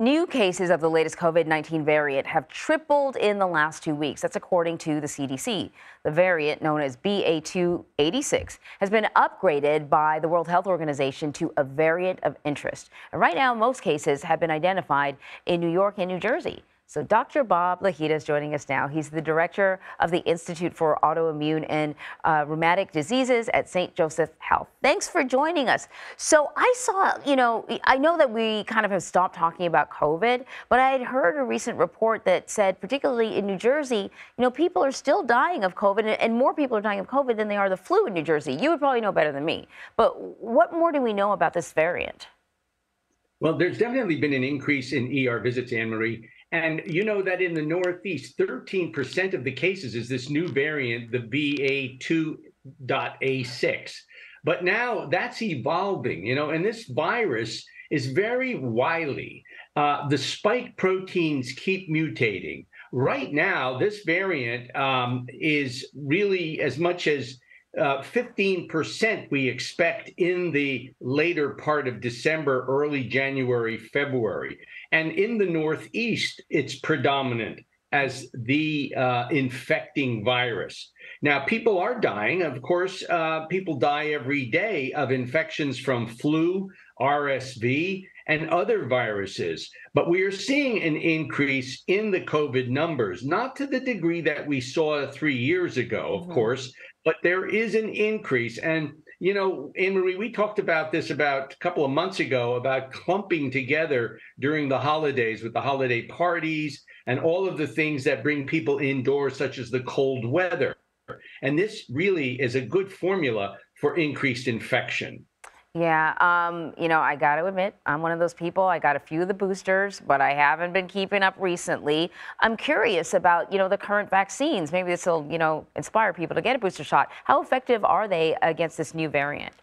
New cases of the latest COVID-19 variant have tripled in the last 2 weeks. That's according to the CDC. The variant, known as BA.2.86, has been upgraded by the World Health Organization to a variant of interest. And right now, most cases have been identified in New York and New Jersey. So Dr. Bob Lahita is joining us now. He's the director of the Institute for Autoimmune and Rheumatic Diseases at St. Joseph Health. Thanks for joining us. So I saw, I know that we kind of have stopped talking about COVID, but I had heard a recent report that said, particularly in New Jersey, people are still dying of COVID, and more people are dying of COVID than they are the flu in New Jersey. You would probably know better than me. But what more do we know about this variant? Well, there's definitely been an increase in ER visits, Anne-Marie. And you know that in the Northeast, 13% of the cases is this new variant, the BA.2.86. But now that's evolving, and this virus is very wily. The spike proteins keep mutating. Right now, this variant is really as much as 15% we expect in the later part of December, early January, February. And in the Northeast, it's predominant as the infecting virus. Now, people are dying. Of course, people die every day of infections from flu, RSV, and other viruses. But we are seeing an increase in the COVID numbers, not to the degree that we saw 3 years ago, of course, but there is an increase. And, Anne-Marie, we talked about this about a couple of months ago about clumping together during the holidays with the holiday parties and all of the things that bring people indoors, such as the cold weather. And this really is a good formula for increased infection. Yeah, I got to admit, I'm one of those people. I got a few of the boosters, but I haven't been keeping up recently. I'm curious about, the current vaccines. Maybe this will, inspire people to get a booster shot. How effective are they against this new variant?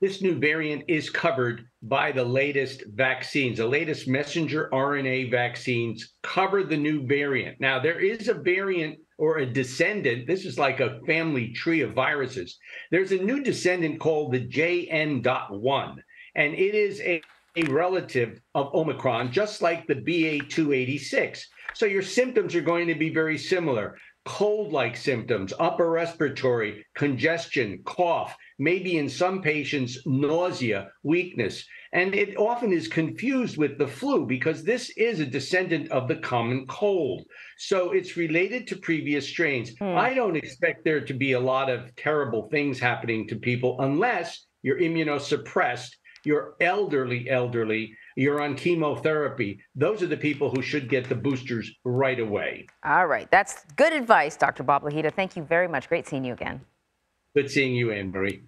This new variant is covered by the latest vaccines. The latest messenger RNA vaccines cover the new variant. Now, there is a variant or a descendant. This is like a family tree of viruses. There's a new descendant called the JN.1, and it is a relative of Omicron, just like the BA.2.86. So your symptoms are going to be very similar. Cold-like symptoms, upper respiratory, congestion, cough, maybe in some patients, nausea, weakness. And it often is confused with the flu because this is a descendant of the common cold. So it's related to previous strains. I don't expect there to be a lot of terrible things happening to people unless you're immunosuppressed, you're elderly, you're on chemotherapy. Those are the people who should get the boosters right away. All right. That's good advice, Dr. Bob Lahita. Thank you very much. Great seeing you again. Good seeing you, Anne-Marie.